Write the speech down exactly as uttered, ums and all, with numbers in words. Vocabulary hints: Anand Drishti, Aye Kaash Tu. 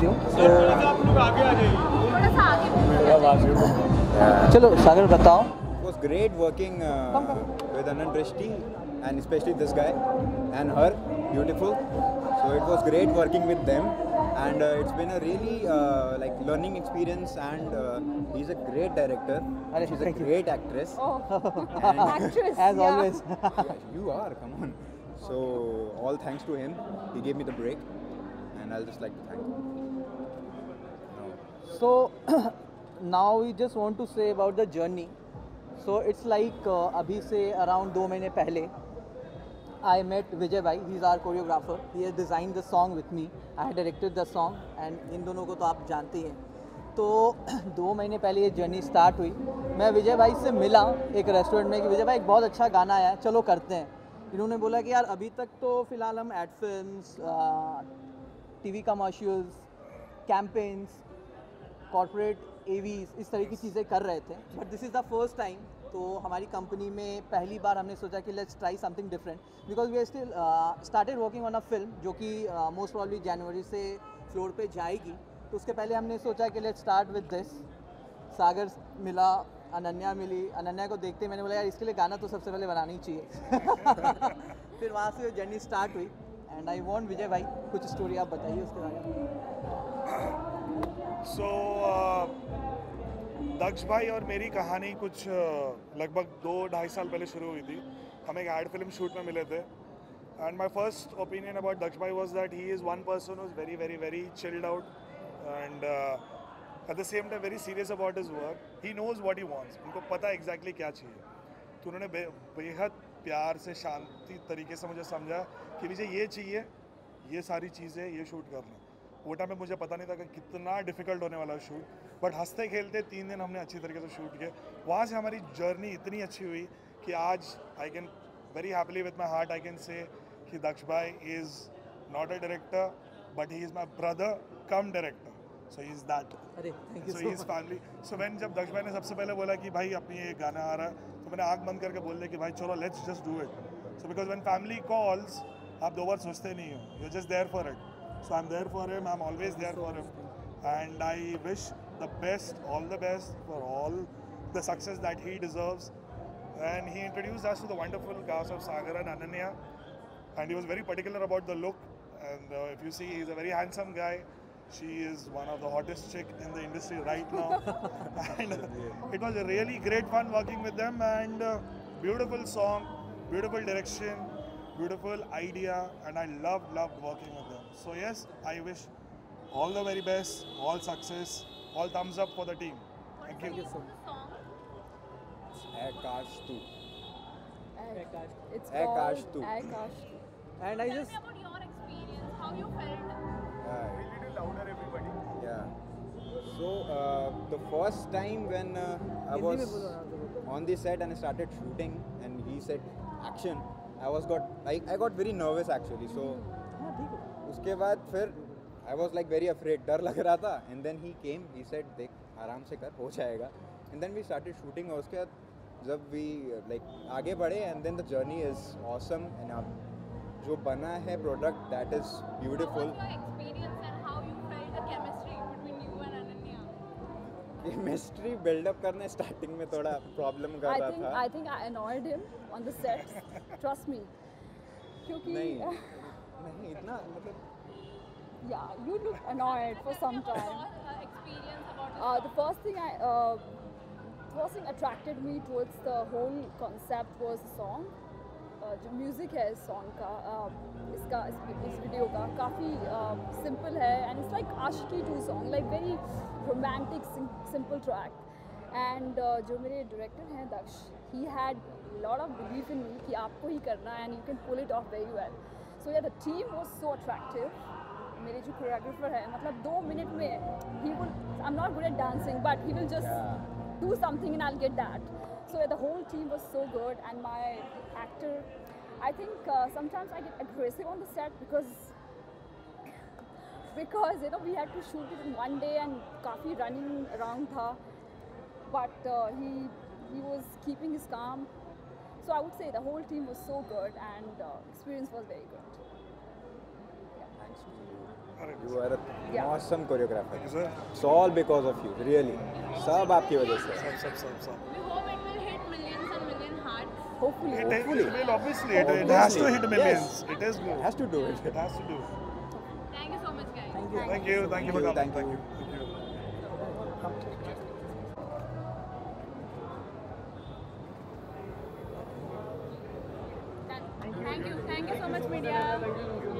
चलो सागर बताओ। was great working uh, with Anand Drishti and especially this guy and her beautiful, so it was great working with them and uh, it's been a really uh, like learning experience and uh, he's a great director and she's a great actress. Oh. Actress as yeah. always. You are, come on. So all thanks to him, he gave me the break and I'll just like to thank him. So now we just want to say about the journey. So it's like uh, अभी से around दो महीने पहले I met Vijay भाई, he is our choreographer, he has designed the song with me, I had directed the song and इन दोनों को तो आप जानते ही हैं। तो दो महीने पहले ये जर्नी स्टार्ट हुई, मैं विजय भाई से मिला एक रेस्टोरेंट में कि विजय भाई एक बहुत अच्छा गाना आया है, चलो करते हैं। इन्होंने बोला कि यार अभी तक तो फ़िलहाल हम ad films, T V commercials, campaigns, corporate AVs इस तरह की चीज़ें कर रहे थे, but this is the first time. तो हमारी कंपनी में पहली बार हमने सोचा कि let's try something different because we are still started working on a film जो कि मोस्ट प्रॉब्ली जनवरी से फ्लोर पे जाएगी। तो उसके पहले हमने सोचा कि let's start with this. Sagar मिला, अनन्या मिली, अनन्या को देखते मैंने बोला यार इसके लिए गाना तो सबसे पहले बनाना ही चाहिए। फिर वहाँ से जर्नी स्टार्ट हुई एंड आई वॉन्ट विजय भाई कुछ स्टोरी आप बताइए उसके बारे में। सो so, uh, दक्ष भाई और मेरी कहानी कुछ uh, लगभग दो ढाई साल पहले शुरू हुई थी। हम एक एड फिल्म शूट में मिले थे and my first opinion about Daksh भाई was that he is one person who is very very very chilled out and at the same time very serious about his work. He knows what he wants, उनको पता exactly exactly क्या चाहिए। तो उन्होंने बे, बेहद प्यार से शांति तरीके से मुझे समझा कि मुझे ये चाहिए, ये सारी चीज़ें ये शूट करना। वो टाइम में मुझे पता नहीं था कि कितना डिफिकल्ट होने वाला शूट, बट हंसते खेलते तीन दिन हमने अच्छी तरीके से शूट किया। वहाँ से हमारी जर्नी इतनी अच्छी हुई कि आज I can very happily with my heart I can say कि दक्ष भाई is not a director but he is my brother cum director, so he is that, so he is family. So man जब दक्ष भाई ने सबसे पहले बोला कि भाई अपनी ये गाना आ रहा है, तो मैंने आँख बंद करके बोल दिया कि भाई चलो let's just do it. So because when family calls आप दो बार सोचते नहीं हो, you are just there for it. So I'm there for him. I'm always there for him, and I wish the best, all the best for all the success that he deserves. And he introduced us to the wonderful cast of Sagar and Ananya, and he was very particular about the look. And uh, if you see, he's a very handsome guy. She is one of the hottest chick in the industry right now. And uh, it was a really great fun working with them. And uh, beautiful song, beautiful direction, beautiful idea, and I loved loved working with them. So yes, I wish all the very best, all success, all thumbs up for the team. Thank you. Thank you so much. Aye Kaash Tu. Aye Kaash Tu. It's Aye Kaash Tu. Aye Kaash Tu. And I just. Tell me about your experience. How you felt? Yeah. A little louder, everybody. Yeah. So uh, the first time when uh, I was on the set and I started shooting, and he said action, I was got I I got very nervous actually. So. उसके बाद फिर I was like very afraid, डर लग रहा था। And then he came, he said देख आराम से कर, हो जाएगा। And then we started shooting और उसके बाद जब वी लाइक आगे बढ़े and then the journey is awesome and अब जो बना है product that is beautiful. Chemistry buildup करने स्टार्टिंग में थोड़ा प्रॉब्लम कर रहा था। I think I annoyed him on the set, trust me, क्योंकि नहीं इतना मतलब या you look annoyed for some time. The first thing I first thing attracted me towards the whole concept was the song. जो music है इस song का, uh, इसका इस, इस वीडियो का काफ़ी सिंपल uh, है and it's like Aashiqui two song, like very romantic simple track. And जो मेरे डायरेक्टर हैं Daksh, he had lot of belief in me कि आपको ही करना है and you can pull it off very well. So yeah the team was so attractive. मेरे जो कोरियोग्राफर है, मतलब दो मिनट में ही will, I am not good at dancing but he will just do something and I will get that. So yeah the whole team was so good and my actor, I think sometimes I get aggressive on the set because because you know we had to shoot it in one day and काफ़ी running around था, but he he was keeping his calm. So I would say the whole team was so good and uh, experience was very good. Yeah. Thanks to you. You are an awesome choreographer. Thank you, sir. It's all because of you, really. सब आपकी वजह से. सब सब सब सब. We hope it will hit millions and million hearts. Hopefully. Hopefully. It will obviously. It has to hit millions. It has to. Has to do it. It has to do. Thank you so much, guys. Thank you. Thank you. Thank you for coming. Thank you. Thank you. Thank you, thank you so much, media.